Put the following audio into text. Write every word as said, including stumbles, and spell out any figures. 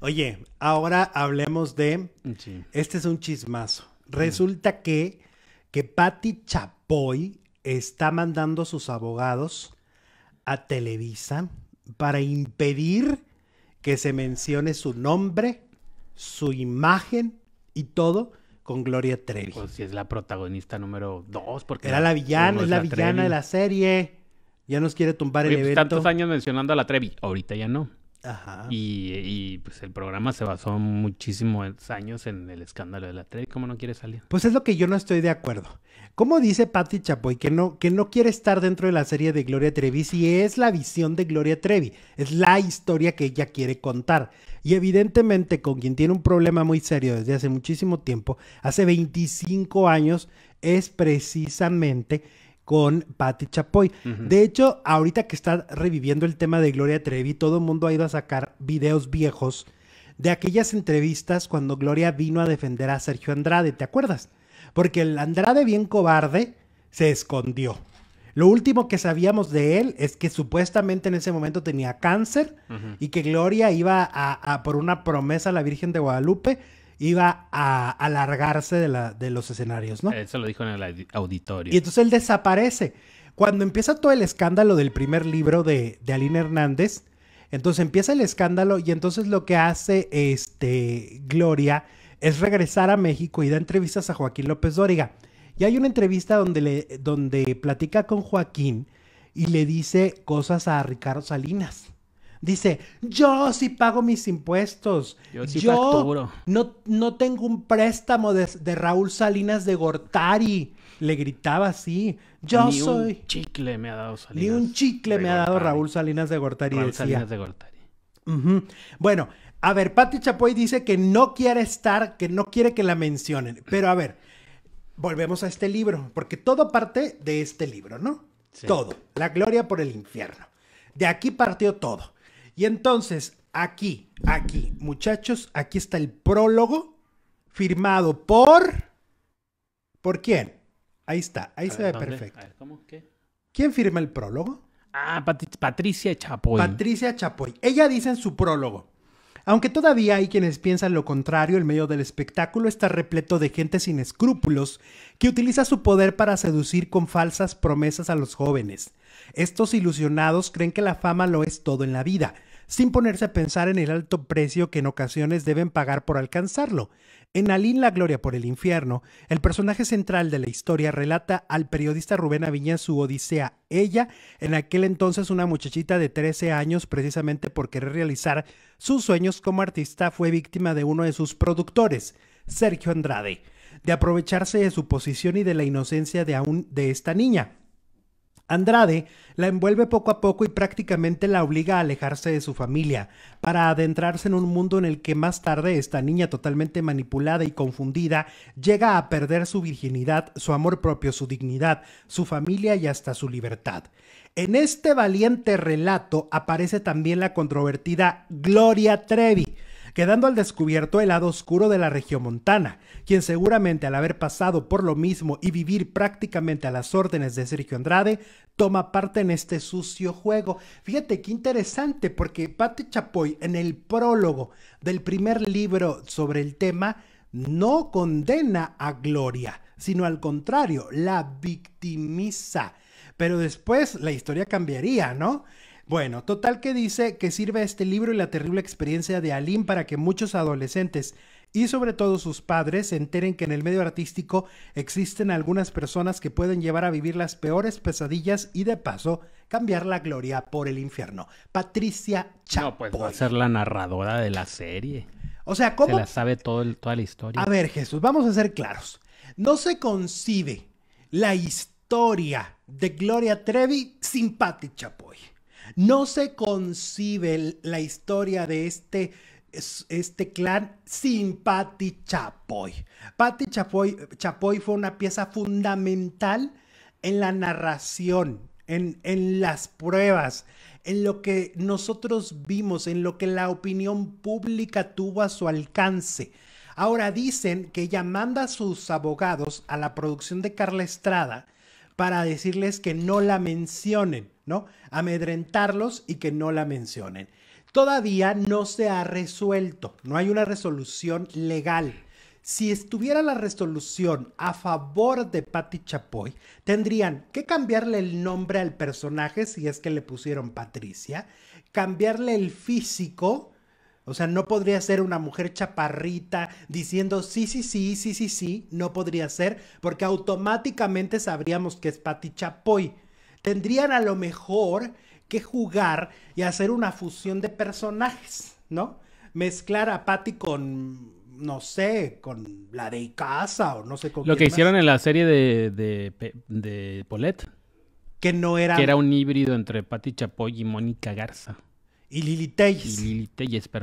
Oye, ahora hablemos de... Sí. Este es un chismazo. Resulta mm. que, que Paty Chapoy está mandando a sus abogados a Televisa para impedir que se mencione su nombre, su imagen y todo con Gloria Trevi. Pues si es la protagonista número dos, porque... Era la villana, es la, la villana Trevi. de la serie. Ya nos quiere tumbar Oye, el pues evento. Tantos años mencionando a la Trevi, ahorita ya no. Ajá. Y, y pues el programa se basó muchísimos años en el escándalo de la Trevi. ¿Cómo no quiere salir? Pues es lo que yo no estoy de acuerdo. ¿Cómo dice Paty Chapoy que no, que no quiere estar dentro de la serie de Gloria Trevi si es la visión de Gloria Trevi? Es la historia que ella quiere contar. Y evidentemente con quien tiene un problema muy serio desde hace muchísimo tiempo, hace veinticinco años, es precisamente... con Paty Chapoy. Uh-huh. De hecho, ahorita que está reviviendo el tema de Gloria Trevi, todo el mundo ha ido a sacar videos viejos de aquellas entrevistas cuando Gloria vino a defender a Sergio Andrade, ¿te acuerdas? Porque el Andrade, bien cobarde, se escondió. Lo último que sabíamos de él es que supuestamente en ese momento tenía cáncer, uh-huh, y que Gloria iba a, a, por una promesa a la Virgen de Guadalupe, iba a alargarse de, la, de los escenarios, ¿no? Eso lo dijo en el auditorio. Y entonces él desaparece. Cuando empieza todo el escándalo del primer libro de, de Aline Hernández, entonces empieza el escándalo y entonces lo que hace este, Gloria es regresar a México y da entrevistas a Joaquín López Dóriga. Y hay una entrevista donde, le, donde platica con Joaquín y le dice cosas a Ricardo Salinas. Dice, yo sí pago mis impuestos. Yo sí facturo. No, no tengo un préstamo de, de Raúl Salinas de Gortari. Le gritaba así. Yo Ni soy... Ni un chicle me ha dado Salinas. Ni un chicle me ha dado Raúl Salinas de Gortari. Raúl decía. Salinas de Gortari. Uh-huh. Bueno, a ver, Paty Chapoy dice que no quiere estar, que no quiere que la mencionen. Pero a ver, volvemos a este libro, porque todo parte de este libro, ¿no? Sí. Todo. La Gloria por el Infierno. De aquí partió todo. Y entonces, aquí, aquí, muchachos, aquí está el prólogo firmado por... ¿Por quién? Ahí está, ahí se ve perfecto. A ver, ¿cómo? ¿Qué? ¿Quién firma el prólogo? Ah, Pat- Patricia Chapoy. Patricia Chapoy. Ella dice en su prólogo, aunque todavía hay quienes piensan lo contrario, el medio del espectáculo está repleto de gente sin escrúpulos que utiliza su poder para seducir con falsas promesas a los jóvenes. Estos ilusionados creen que la fama lo es todo en la vida, sin ponerse a pensar en el alto precio que en ocasiones deben pagar por alcanzarlo. En Aline, La Gloria por el Infierno, el personaje central de la historia relata al periodista Rubén Aviña su odisea. Ella, en aquel entonces una muchachita de trece años, precisamente por querer realizar sus sueños como artista, fue víctima de uno de sus productores, Sergio Andrade, de aprovecharse de su posición y de la inocencia de, aún de esta niña. Andrade la envuelve poco a poco y prácticamente la obliga a alejarse de su familia para adentrarse en un mundo en el que más tarde esta niña, totalmente manipulada y confundida, llega a perder su virginidad, su amor propio, su dignidad, su familia y hasta su libertad. En este valiente relato aparece también la controvertida Gloria Trevi, quedando al descubierto el lado oscuro de la regiomontana, quien seguramente al haber pasado por lo mismo y vivir prácticamente a las órdenes de Sergio Andrade, toma parte en este sucio juego. Fíjate qué interesante, porque Paty Chapoy en el prólogo del primer libro sobre el tema no condena a Gloria, sino al contrario, la victimiza. Pero después la historia cambiaría, ¿no? Bueno, total que dice que sirve este libro y la terrible experiencia de Aline para que muchos adolescentes y sobre todo sus padres se enteren que en el medio artístico existen algunas personas que pueden llevar a vivir las peores pesadillas y de paso cambiar la gloria por el infierno. Patricia Chapoy. No, pues va a ser la narradora de la serie. O sea, ¿cómo? Se la sabe todo el, toda la historia. A ver, Jesús, vamos a ser claros. No se concibe la historia de Gloria Trevi sin Paty Chapoy. No se concibe la historia de este, este clan sin Paty Chapoy. Paty Chapoy, Chapoy fue una pieza fundamental en la narración, en, en las pruebas, en lo que nosotros vimos, en lo que la opinión pública tuvo a su alcance. Ahora dicen que ella manda a sus abogados a la producción de Carla Estrada para decirles que no la mencionen, ¿no? Amedrentarlos y que no la mencionen. todavía no se ha resuelto, no hay una resolución legal. Si estuviera la resolución a favor de Paty Chapoy, tendrían que cambiarle el nombre al personaje, si es que le pusieron Patricia, cambiarle el físico, o sea, no podría ser una mujer chaparrita diciendo sí, sí, sí, sí, sí, sí, no podría ser, porque automáticamente sabríamos que es Paty Chapoy. Tendrían a lo mejor que jugar y hacer una fusión de personajes, ¿no? Mezclar a Paty con... no sé, con la de Icaza o no sé con Lo que hicieron más. En la serie de, de, de Paulette. Que no era... Que era un híbrido entre Paty Chapoy y Mónica Garza. Y Lili Telles. Y Lili Telles, pero